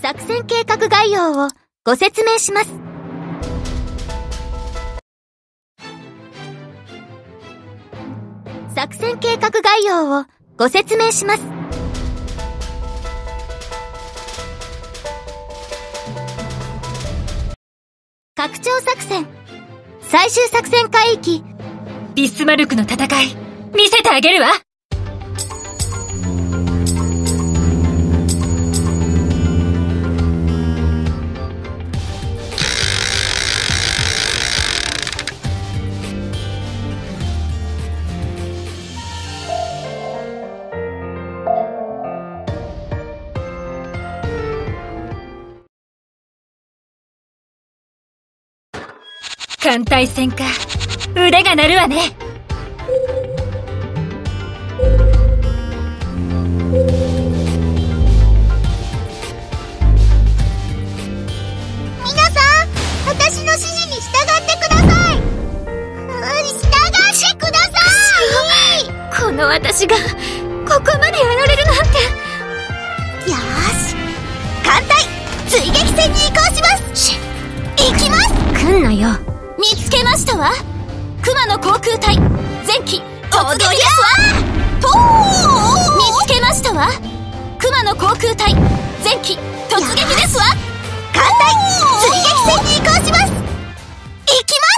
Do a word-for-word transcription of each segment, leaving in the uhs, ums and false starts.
作戦計画概要をご説明します。作戦計画概要をご説明します。拡張作戦最終作戦海域ビスマルクの戦い見せてあげるわ。艦隊戦か腕が鳴るわね。皆さん私の指示に従ってください。従ってください。この私がここまでやられるなんて。よし艦隊追撃戦に移行します。行きます。来んなよ。見つけましたわ。熊の航空隊前期突撃ですわ。とー見つけましたわ。熊の航空隊前期突撃ですわ。艦隊追撃戦に移行します。行きま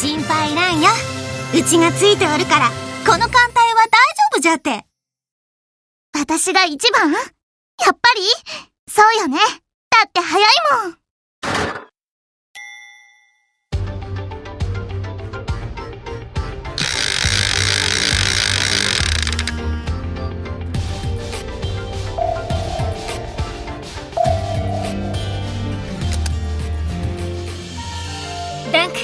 す。心配なんよ。うちがついておるから、この艦隊は大丈夫じゃって。私が一番？やっぱり？そうよね。だって早いもん。ダンク。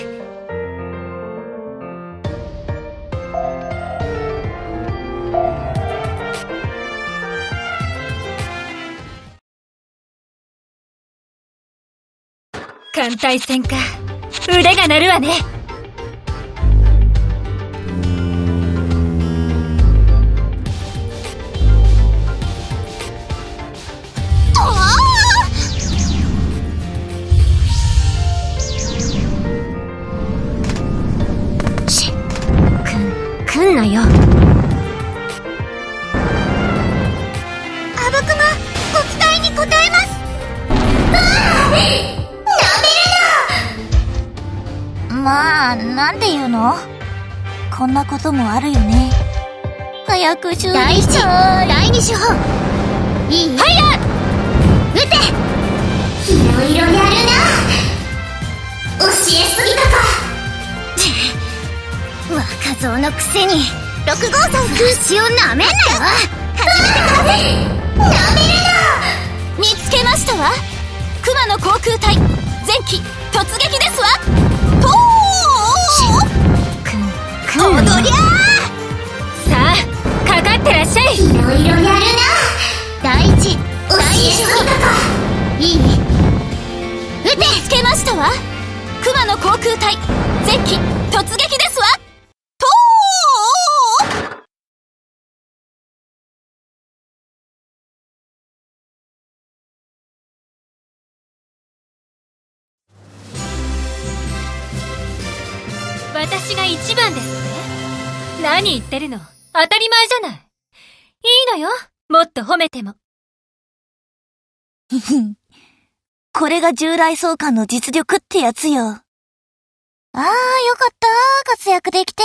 艦隊戦か腕が鳴るわね。しっくんくんなよ。あぶくまご期待に応えます。うわまあ、なんていうの？こんなこともあるよね。早く修理しちゃう。第一、第二手法。いい？はいや！撃て！いろいろやるな。教えすぎたか。若造のくせに、六号さん口を舐めんなよ。初めてか。舐めるな！見つけましたわ。熊の航空隊、前期突撃ですわ。とーおどりゃー。さあかかってらっしゃい。いろいろやるな。第一第一だか。いい撃て。見つけましたわ。熊の航空隊前期突撃ですわ。とー私が一番ですね。何言ってるの。当たり前じゃない。いいのよ。もっと褒めても。これが従来総監の実力ってやつよ。ああ、よかった。活躍できて。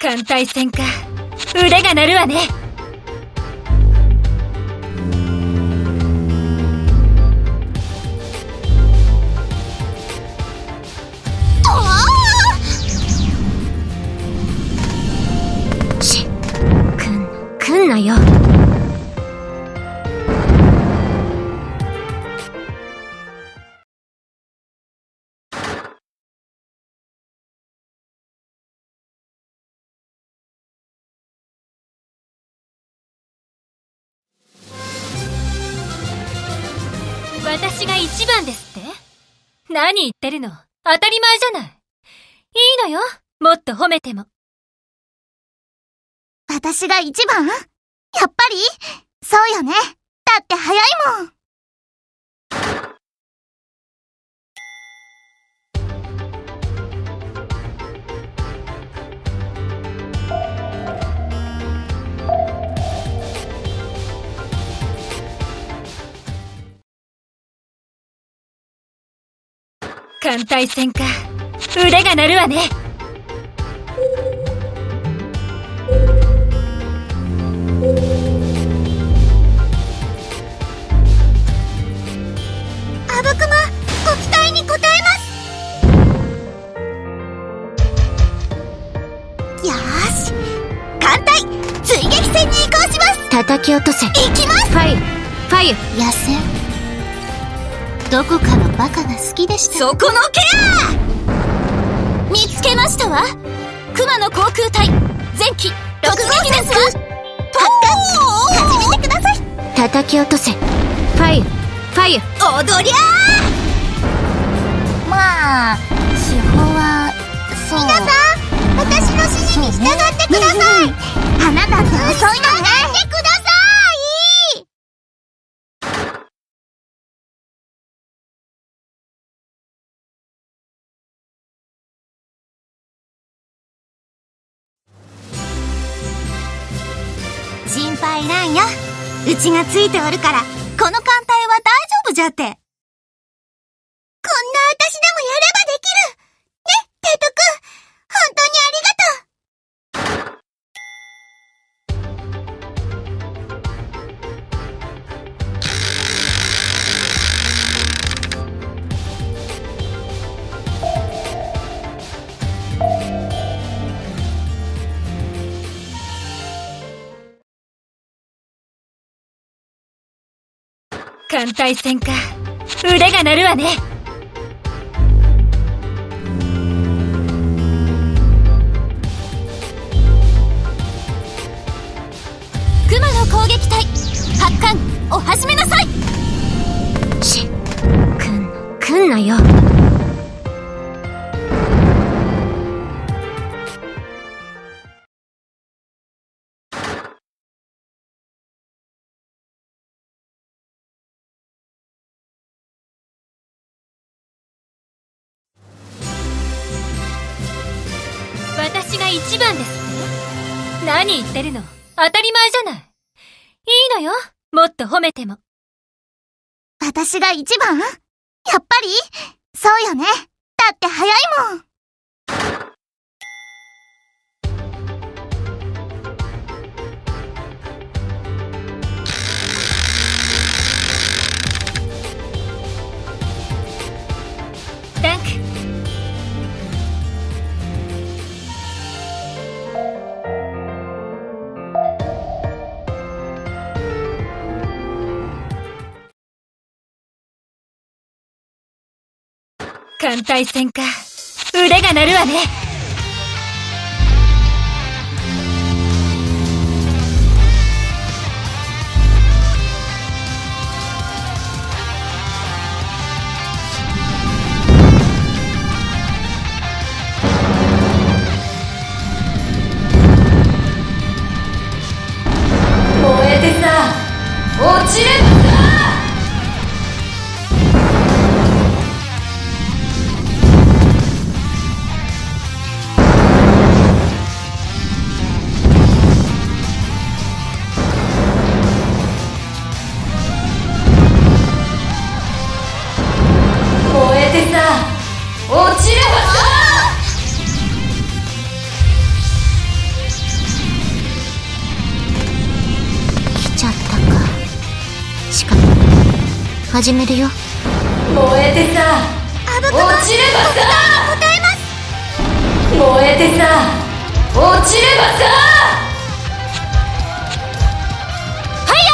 艦隊戦か腕が鳴るわね。しっくんくんなよ。あ私が一番ですって？何言ってるの、当たり前じゃない。いいのよ、もっと褒めても。私が一番？やっぱり？そうよね。だって早いもん。艦隊戦か。腕が鳴るわね。あぶくま、ご期待に応えます。よーし、艦隊追撃戦に移行します。叩き落とせ。行きます。ファイファイ野戦、どこかのバカが好きでした。そこのケア！見つけましたわ。熊の航空隊、前期突撃ですわ。発艦、始めてください。叩き落とせ。ファイア、ファイア。踊りゃー！まあ、手法は、そう。皆さん、私の指示に従ってください。花だって遅いのね。心配ないよ。うちがついておるから、この艦隊は大丈夫じゃって。こんな私でもやればできる。ね、ペト艦隊戦か。腕が鳴るわね。熊の攻撃隊、発艦お始めなさい。し、くん、くんなよ。私が一番ですって？何言ってるの、当たり前じゃない。いいのよ、もっと褒めても。私が一番？やっぱり？そうよね。だって早いもん。ダンク。艦隊戦か。腕が鳴るわね。燃えてさ、落ちる。始めるよ。燃えてさ、落ちればさ。答えます。燃えてさ、落ちればさ。ファイヤ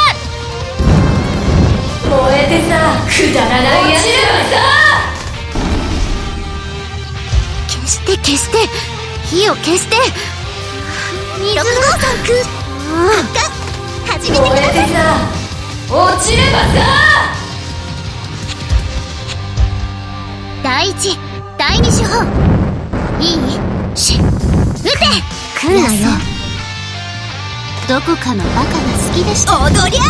ー。燃えてさ、くだらないやつ。落ちればさ。消して消して、火を消して。六号さんく、発火、始めてください。燃えてさ、落ちればさ。第一、第二手法。いい？し、撃て！来るなよ。どこかのバカが好きでした。踊りゃー！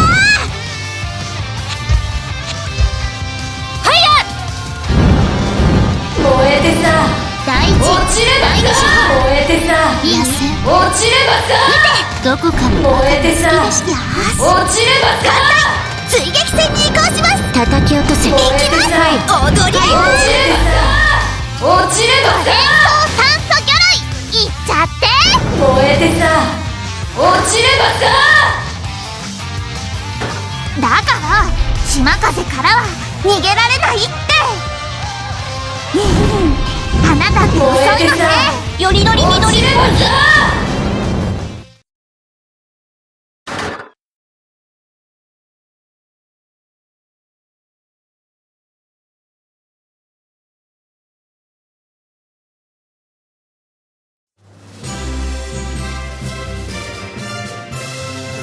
燃えてさ、第一、落ちればさ、燃えてさ、いやせ、落ちればさ、どこかの燃えてさ、落ちればさ、追撃戦に移行します。叩き落とせ、行きます。踊り合い、落ちればさ、戦争酸素魚類、いっちゃって。燃えてさ、落ちればさ。だから島風からは逃げられないって。あなたって遅いのね。よりどりみどりもんだ。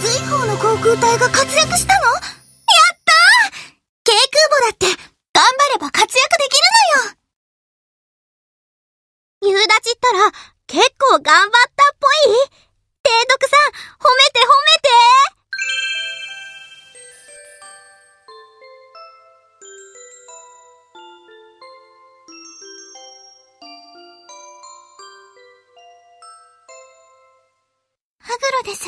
瑞宝の航空隊が活躍したの？やったー！軽空母だって頑張れば活躍できるのよ。夕立ったら結構頑張ったっぽい？提督さん、褒めて褒めて！羽黒です。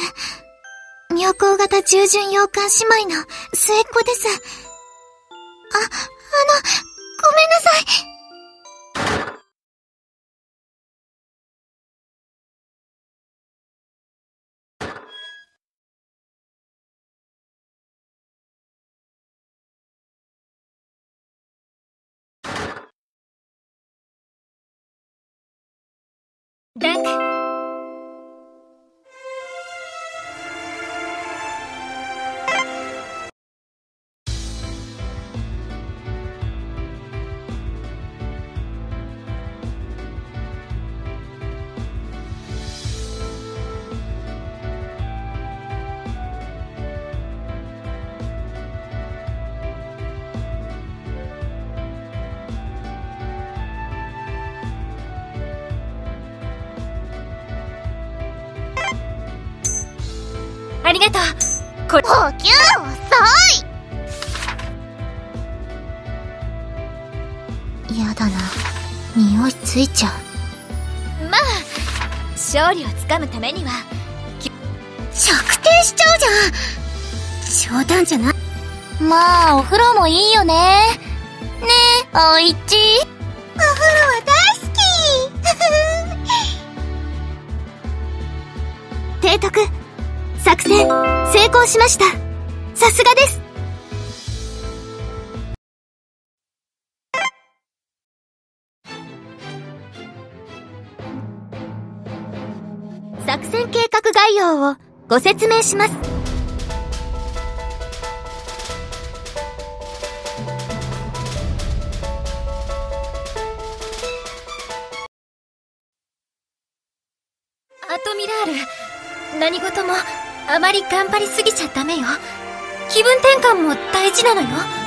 妙高型従順洋館姉妹の末っ子です。あ、あの、ごめんなさい。ダンク。ありがとう。これ補給遅い。やだな、匂いついちゃう。まあ勝利をつかむためには着底しちゃうじゃん。冗談じゃない。まあお風呂もいいよね。ねえおいち、お風呂は大好き。提督、作戦成功しました。さすがです。作戦計画概要をご説明します。アトミラール、何事もあまり頑張りすぎちゃダメよ。気分転換も大事なのよ。